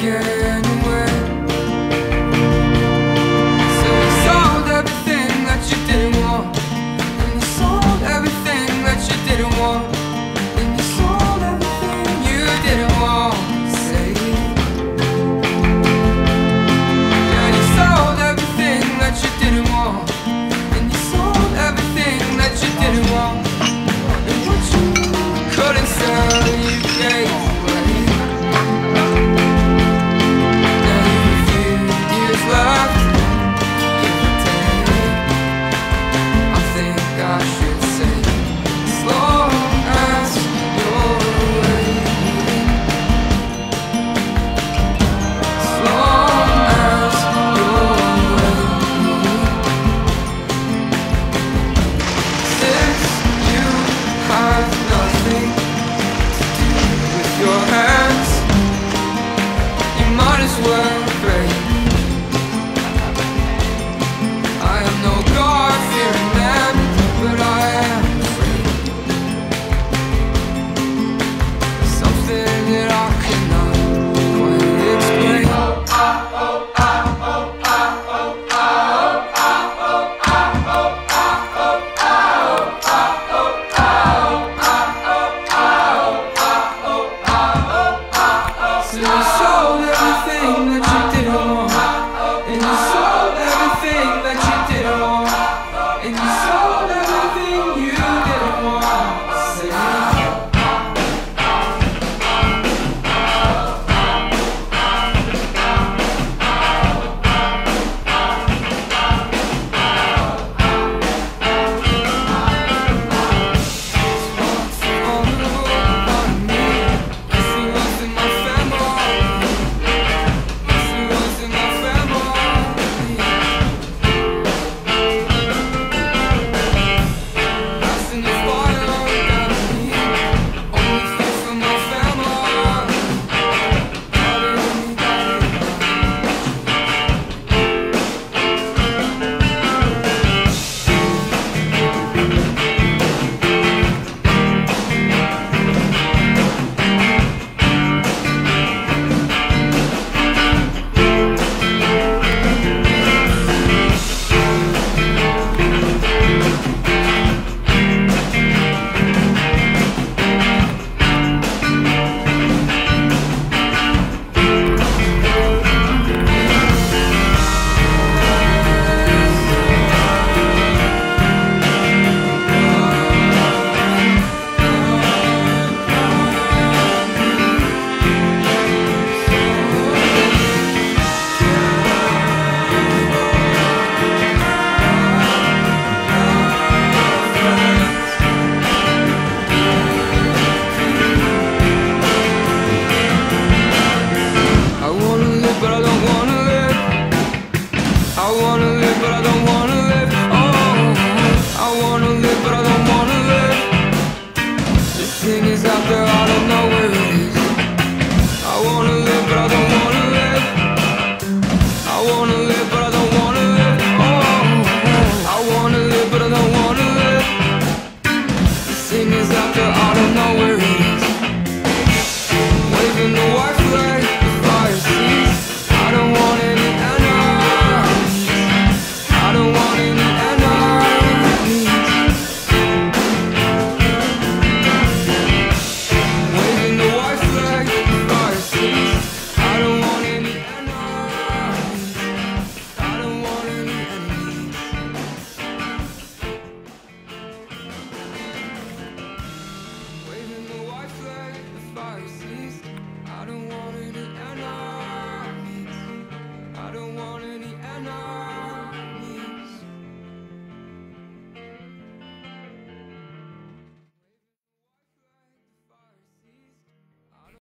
figure.